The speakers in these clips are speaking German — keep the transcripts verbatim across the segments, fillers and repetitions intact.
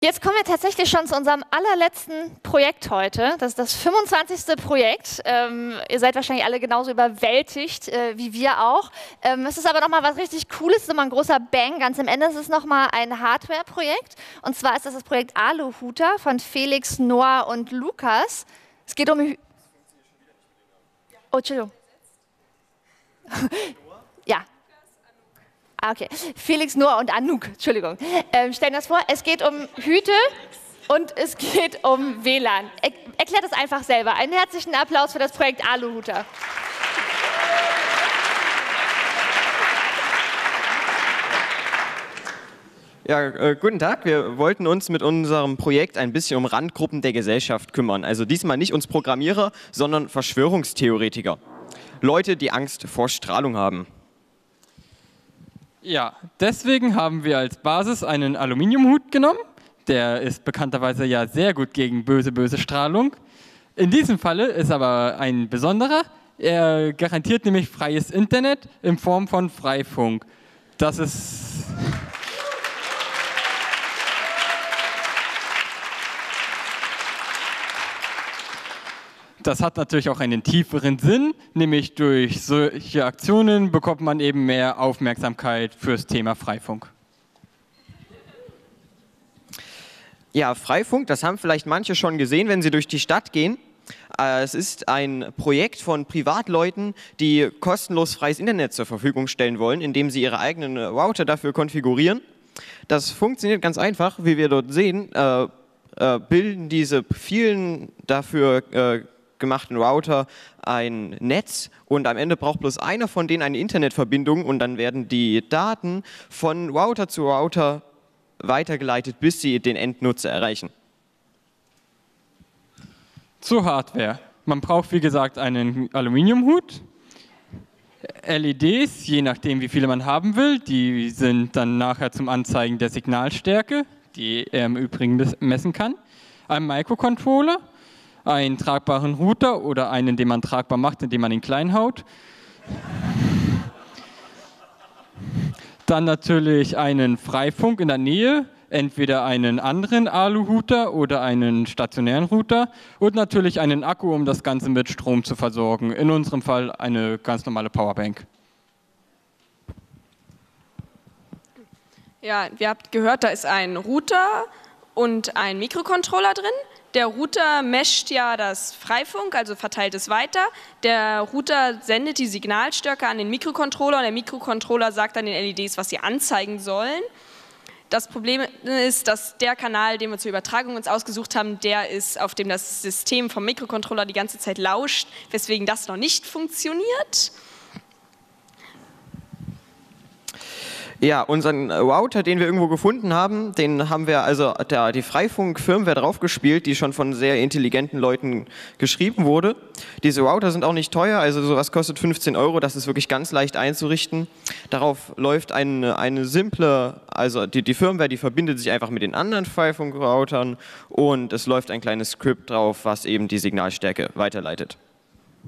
Jetzt kommen wir tatsächlich schon zu unserem allerletzten Projekt heute. Das ist das fünfundzwanzigste Projekt. Ähm, ihr seid wahrscheinlich alle genauso überwältigt äh, wie wir auch. Ähm, es ist aber nochmal was richtig Cooles, nochmal ein großer Bang. Ganz am Ende ist es nochmal ein Hardware-Projekt. Und zwar ist das das Projekt Aluhouter von Felix, Noah und Lucas. Es geht um... Oh, Entschuldigung. Ja. Ah, okay. Felix, Noah und Anouk, Entschuldigung. Ähm, stellen das vor, es geht um Hüte und es geht um W L A N. Er erklärt es einfach selber. Einen herzlichen Applaus für das Projekt Aluhouter. Ja, äh, guten Tag. Wir wollten uns mit unserem Projekt ein bisschen um Randgruppen der Gesellschaft kümmern. Also diesmal nicht uns Programmierer, sondern Verschwörungstheoretiker. Leute, die Angst vor Strahlung haben. Ja, deswegen haben wir als Basis einen Aluminiumhut genommen. Der ist bekannterweise ja sehr gut gegen böse, böse Strahlung. In diesem Falle ist aber ein besonderer. Er garantiert nämlich freies Internet in Form von Freifunk. Das ist... Das hat natürlich auch einen tieferen Sinn, nämlich durch solche Aktionen bekommt man eben mehr Aufmerksamkeit fürs Thema Freifunk. Ja, Freifunk, das haben vielleicht manche schon gesehen, wenn sie durch die Stadt gehen. Es ist ein Projekt von Privatleuten, die kostenlos freies Internet zur Verfügung stellen wollen, indem sie ihre eigenen Router dafür konfigurieren. Das funktioniert ganz einfach, wie wir dort sehen, äh, bilden diese vielen dafür äh, gemachten Router ein Netz und am Ende braucht bloß einer von denen eine Internetverbindung und dann werden die Daten von Router zu Router weitergeleitet, bis sie den Endnutzer erreichen. Zur Hardware. Man braucht wie gesagt einen Aluminiumhut, L E Ds, je nachdem wie viele man haben will, die sind dann nachher zum Anzeigen der Signalstärke, die er im Übrigen messen kann, einen Mikrocontroller, einen tragbaren Router oder einen, den man tragbar macht, indem man ihn klein haut. Dann natürlich einen Freifunk in der Nähe, entweder einen anderen Aluhouter oder einen stationären Router und natürlich einen Akku, um das Ganze mit Strom zu versorgen. In unserem Fall eine ganz normale Powerbank. Ja, ihr habt gehört, da ist ein Router und ein Mikrocontroller drin. Der Router mescht ja das Freifunk, also verteilt es weiter. Der Router sendet die Signalstärke an den Mikrocontroller und der Mikrocontroller sagt dann den L E Ds, was sie anzeigen sollen. Das Problem ist, dass der Kanal, den wir zur Übertragung uns ausgesucht haben, der ist, auf dem das System vom Mikrocontroller die ganze Zeit lauscht, weswegen das noch nicht funktioniert. Ja, unseren Router, den wir irgendwo gefunden haben, den haben wir also da die Freifunk-Firmware draufgespielt, die schon von sehr intelligenten Leuten geschrieben wurde. Diese Router sind auch nicht teuer, also sowas kostet fünfzehn Euro, das ist wirklich ganz leicht einzurichten. Darauf läuft eine, eine simple, also die, die Firmware, die verbindet sich einfach mit den anderen Freifunk-Routern und es läuft ein kleines Skript drauf, was eben die Signalstärke weiterleitet.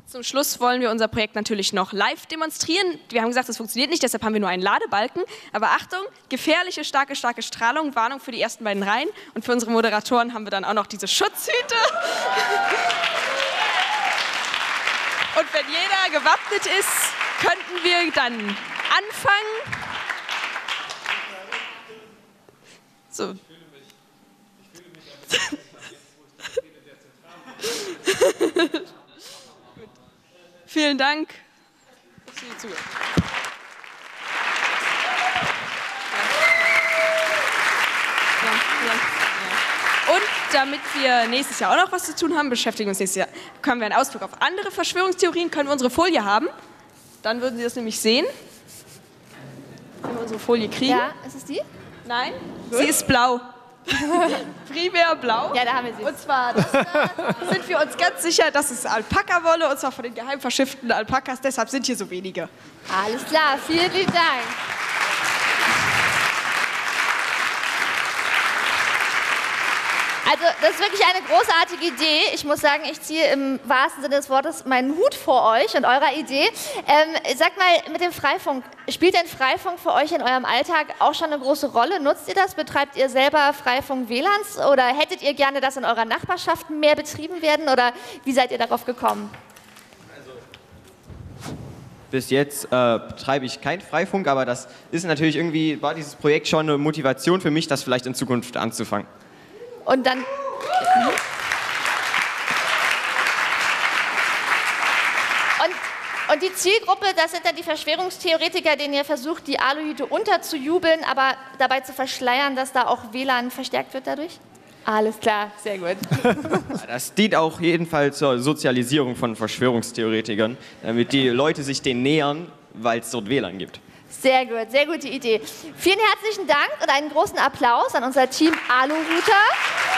Zum Schluss wollen wir unser Projekt natürlich noch live demonstrieren. Wir haben gesagt, das funktioniert nicht, deshalb haben wir nur einen Ladebalken. Aber Achtung, gefährliche, starke, starke Strahlung, Warnung für die ersten beiden Reihen. Und für unsere Moderatoren haben wir dann auch noch diese Schutzhüte. Und wenn jeder gewappnet ist, könnten wir dann anfangen. So. Vielen Dank. Und damit wir nächstes Jahr auch noch was zu tun haben, beschäftigen wir uns nächstes Jahr. Können wir einen Ausblick auf andere Verschwörungstheorien, können wir unsere Folie haben? Dann würden Sie das nämlich sehen. Können wir unsere Folie kriegen? Ja, ist es die? Nein, sie ist blau. Primär blau. Ja, da haben wir sie. Und zwar das da sind wir uns ganz sicher, das ist Alpaka-Wolle, und zwar von den geheim verschifften Alpakas, deshalb sind hier so wenige. Alles klar, vielen lieben Dank. Also das ist wirklich eine großartige Idee. Ich muss sagen, ich ziehe im wahrsten Sinne des Wortes meinen Hut vor euch und eurer Idee. Ähm, sag mal, mit dem Freifunk, spielt denn Freifunk für euch in eurem Alltag auch schon eine große Rolle? Nutzt ihr das? Betreibt ihr selber Freifunk-W L A Ns? Oder hättet ihr gerne, dass in eurer Nachbarschaft mehr betrieben werden? Oder wie seid ihr darauf gekommen? Bis jetzt äh, betreibe ich kein Freifunk, aber das ist natürlich irgendwie, war dieses Projekt schon eine Motivation für mich, das vielleicht in Zukunft anzufangen. Und dann... Und, und die Zielgruppe, das sind dann die Verschwörungstheoretiker, denen ihr versucht, die Aluhüte unterzujubeln, aber dabei zu verschleiern, dass da auch W L A N verstärkt wird dadurch? Alles klar, sehr gut. Das dient auch jedenfalls zur Sozialisierung von Verschwörungstheoretikern, damit die Leute sich denen nähern, weil es dort W L A N gibt. Sehr gut, sehr gute Idee. Vielen herzlichen Dank und einen großen Applaus an unser Team Aluhouter.